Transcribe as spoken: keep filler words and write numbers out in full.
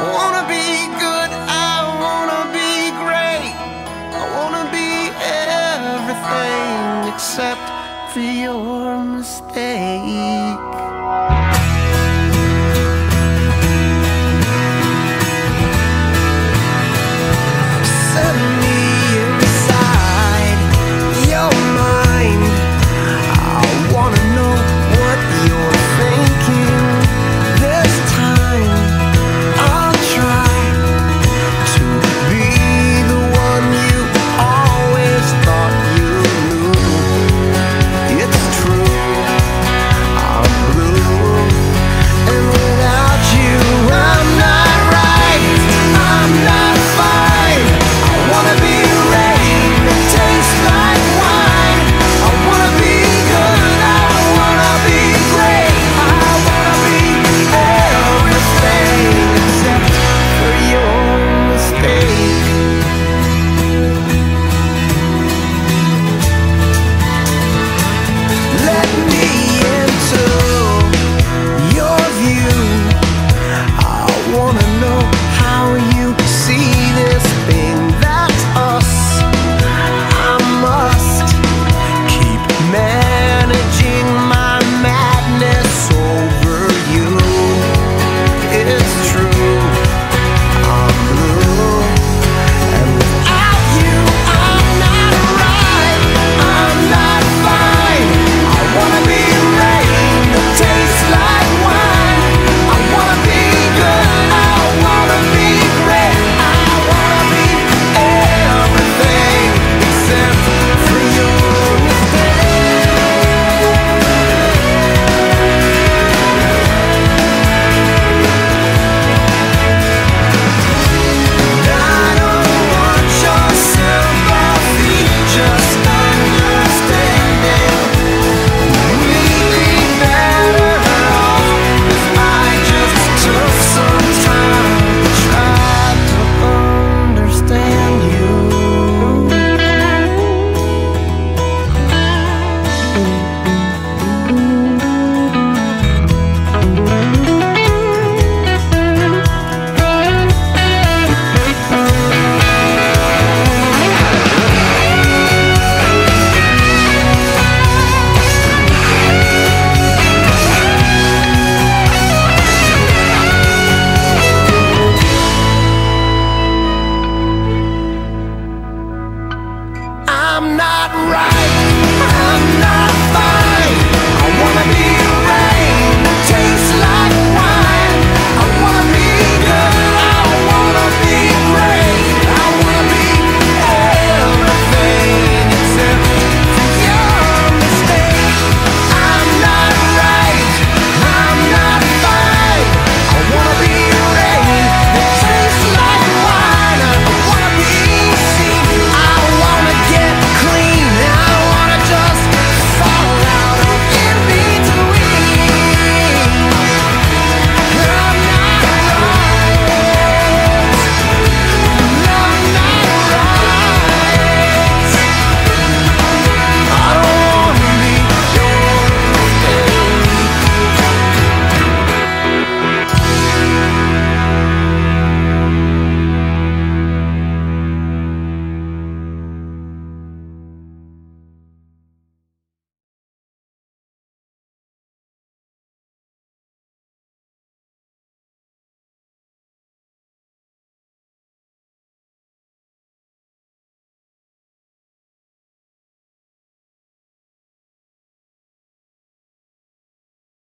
Wanna be good, I wanna be great. I wanna be everything except for your mistake.